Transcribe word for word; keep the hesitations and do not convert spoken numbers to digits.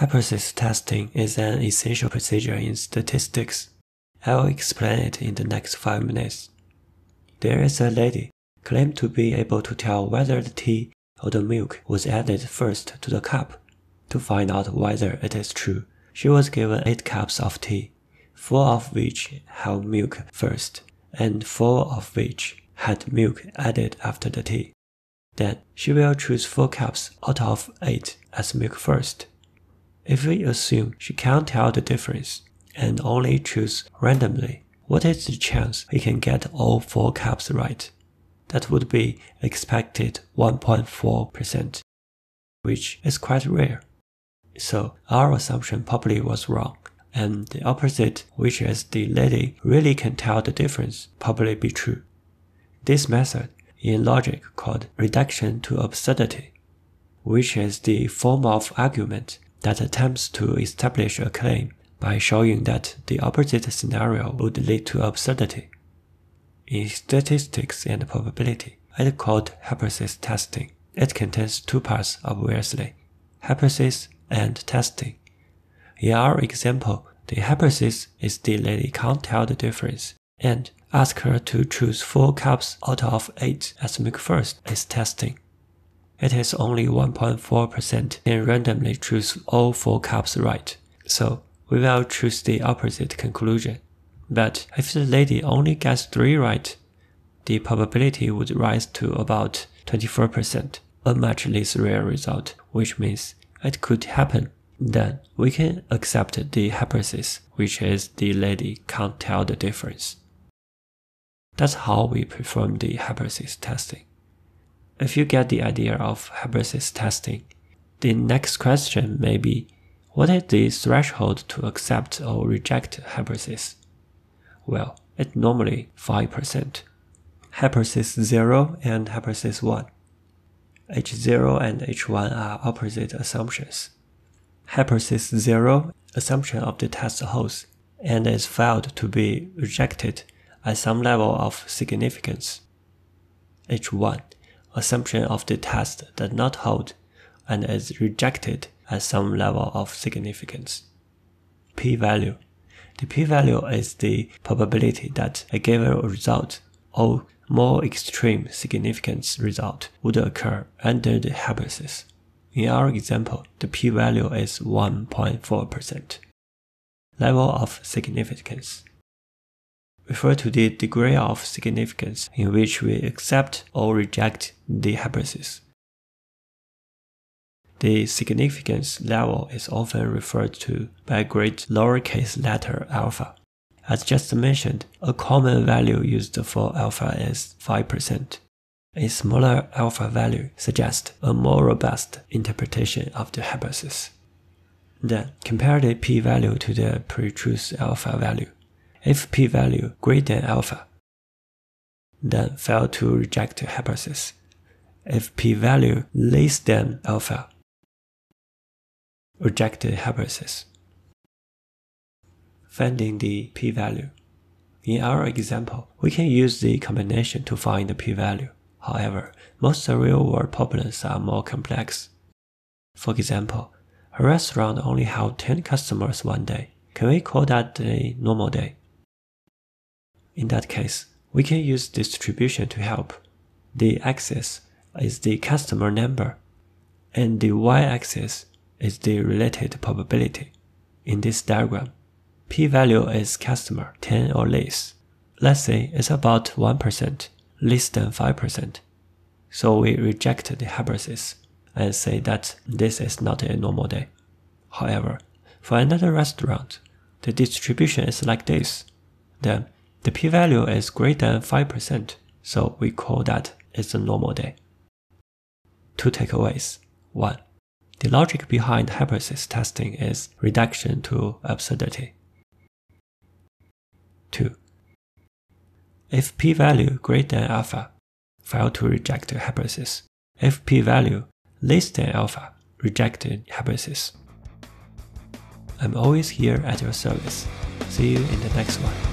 Hypothesis testing is an essential procedure in statistics. I'll explain it in the next five minutes. There is a lady claimed to be able to tell whether the tea or the milk was added first to the cup. To find out whether it is true, she was given eight cups of tea, four of which held milk first, and four of which had milk added after the tea. Then she will choose four cups out of eight as milk first. If we assume she can't tell the difference, and only choose randomly, what is the chance we can get all four cups right? That would be expected one point four percent, which is quite rare. So our assumption probably was wrong, and the opposite, which is the lady really can tell the difference, probably be true. This method in logic called reduction to absurdity, which is the form of argument that attempts to establish a claim by showing that the opposite scenario would lead to absurdity. In statistics and probability, it's called hypothesis testing. It contains two parts, obviously, hypothesis and testing. In our example, the hypothesis is the lady can't tell the difference, and ask her to choose four cups out of eight as milk first is testing. It is only one point four percent can randomly choose all four cups right, so we will choose the opposite conclusion. But if the lady only gets three right, the probability would rise to about twenty-four percent, a much less rare result, which means it could happen. Then we can accept the hypothesis, which is the lady can't tell the difference. That's how we perform the hypothesis testing. If you get the idea of hypothesis testing, the next question may be, what is the threshold to accept or reject hypothesis? Well, it's normally five percent. Hypothesis zero and hypothesis one. H zero and H one are opposite assumptions. Hypothesis zero, assumption of the test holds, and is felt to be rejected at some level of significance. H one. Assumption of the test does not hold and is rejected at some level of significance. P-value. The p-value is the probability that a given result or more extreme significance result would occur under the hypothesis. In our example, the p-value is one point four percent. Level of significance. Refer to the degree of significance in which we accept or reject the hypothesis. The significance level is often referred to by a great lowercase letter alpha. As just mentioned, a common value used for alpha is five percent. A smaller alpha value suggests a more robust interpretation of the hypothesis. Then, compare the p-value to the pre-chosen alpha value. If p-value greater than alpha, then fail to reject the hypothesis. If p-value less than alpha, reject the hypothesis. Finding the p-value. In our example, we can use the combination to find the p-value. However, most real-world problems are more complex. For example, a restaurant only held ten customers one day. Can we call that a normal day? In that case, we can use distribution to help. The x-axis is the customer number, and the y-axis is the related probability. In this diagram, p-value is customer ten or less. Let's say it's about one percent, less than five percent. So we reject the hypothesis and say that this is not a normal day. However, for another restaurant, the distribution is like this. Then the p-value is greater than five percent, so we call that it's a normal day. Two takeaways. one. The logic behind hypothesis testing is reduction to absurdity. two. If p-value greater than alpha, fail to reject the hypothesis. If p-value less than alpha, reject the hypothesis. I'm always here at your service. See you in the next one.